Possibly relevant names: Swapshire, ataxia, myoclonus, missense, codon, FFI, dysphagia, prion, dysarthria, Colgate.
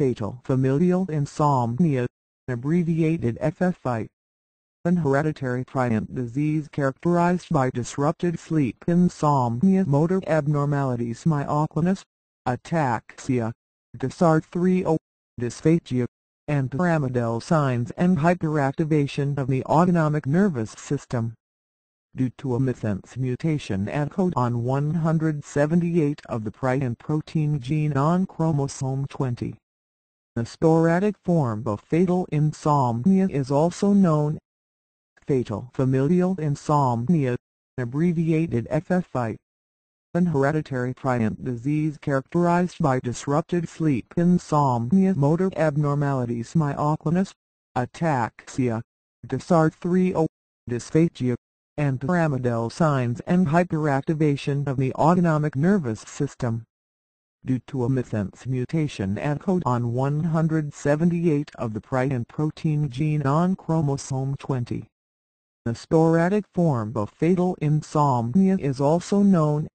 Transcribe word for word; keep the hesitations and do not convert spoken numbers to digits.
fatal familial insomnia, abbreviated F F I. An hereditary prion disease characterized by disrupted sleep insomnia, motor abnormalities, myoclonus, ataxia, dysarthria, dysphagia, and pyramidal signs and hyperactivation of the autonomic nervous system. Due to a missense mutation at codon one hundred seventy-eight of the prion protein gene on chromosome twenty. The sporadic form of fatal insomnia is also known fatal familial insomnia, abbreviated F F I. An hereditary prion disease characterized by disrupted sleep insomnia, motor abnormalities, myoclonus, ataxia, dysarthria, dysphagia, and pyramidal signs and hyperactivation of the autonomic nervous system. Due to a missense mutation at codon one hundred seventy-eight of the prion protein gene on chromosome twenty. The sporadic form of fatal insomnia is also known